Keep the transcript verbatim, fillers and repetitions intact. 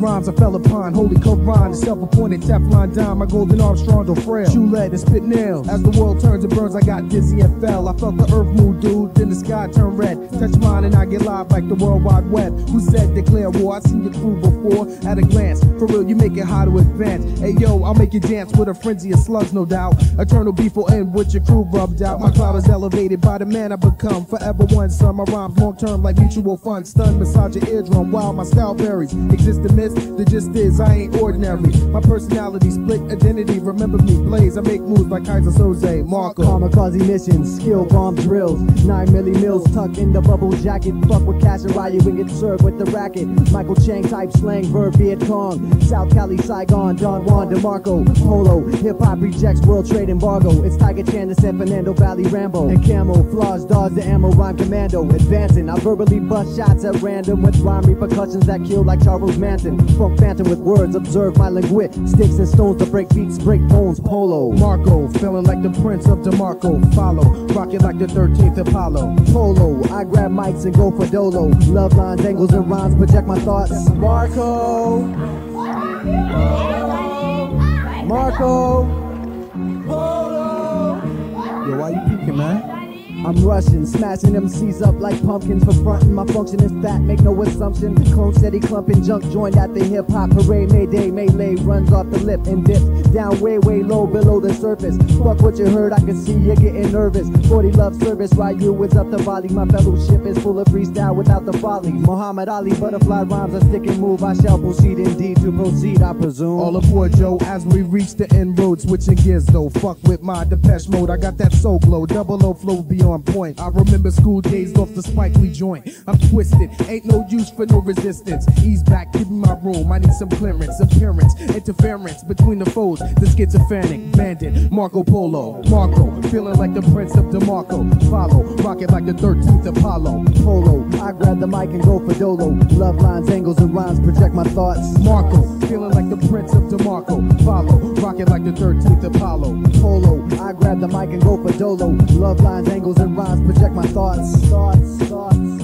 rhymes I fell upon. Holy Quran, self-appointed Teflon dime. My golden arm strong or frail, shoe lead and spit nails. As the world turns and burns, I got dizzy and fell. I felt the earth move, dude, then the sky turned red. Touch mine and I get live like the World Wide Web. Who said declare war? I seen your crew before at a glance. For real, you make it hard to advance. Hey yo, I'll make you dance with a frenzy of slugs, no doubt. Eternal beef will end with your crew rubbed out. My cloud is elevated by the man I become. Forever one son, my rhymes long term like mutual fun. Stun, massage your eardrum while my style varies. Exist the myth, the gist is I ain't ordinary. My personality split identity, remember me blaze. I make moves like Kaiser Soze, Marco. Kamikaze missions, skill bomb drills. Nine milli mills tucked in the bubble jacket. Fuck with cash and riot when get served with the racket. Michael Chang type slang, verb Viet Cong. South Cali, Saigon, Don Juan, DeMarco, Polo. Hip hop rejects world trade embargo. It's Tiger Chan to San Fernando Valley Rambo. And camouflage, dodge the ammo, rhyme commando. Advancing, I verbally bust shots at random with rhyme repercussions that kill like Charles Manson. Funk phantom with words, observe my linguit. Sticks and stones to break beats, break bones, Polo. Marco, feeling like the prince of DeMarco. Follow, rocket like the thirteenth Apollo. Polo, I grab mics and go for dolo. Love lines, angles, and rhymes project my thoughts. Marco, Marco, Marco, Polo. Yo, why you peeking, man? I'm rushing, smashing M Cs up like pumpkins for frontin'. My function is fat, make no assumption. Clone steady clumping, junk joined at the hip hop parade. Mayday, melee runs off the lip and dips down way, way low below the surface. Fuck what you heard, I can see you getting nervous. forty love service, Ryu is up the volley. My fellowship is full of freestyle without the folly. Muhammad Ali, butterfly rhymes, I stick and move. I shall proceed indeed to proceed, I presume. All aboard, Joe, as we reach the end road, switching gears though. Fuck with my Depeche Mode, I got that soul glow. Double O flow beyond point. I remember school days off the Spike Lee joint. I'm twisted, ain't no use for no resistance. Ease back, give me my room, I need some clearance. Appearance, interference between the foes. The schizophrenic bandit, Marco Polo. Marco, feeling like the prince of DeMarco. Follow, rocket like the thirteenth Apollo. Polo, I grab the mic and go for dolo. Love lines, angles, and rhymes project my thoughts. Marco, feeling like the prince of DeMarco. Follow, rocket like the thirteenth Apollo. Polo, I grab the mic and go for dolo. Love lines, angles, and rhymes project my thoughts, thoughts, thoughts.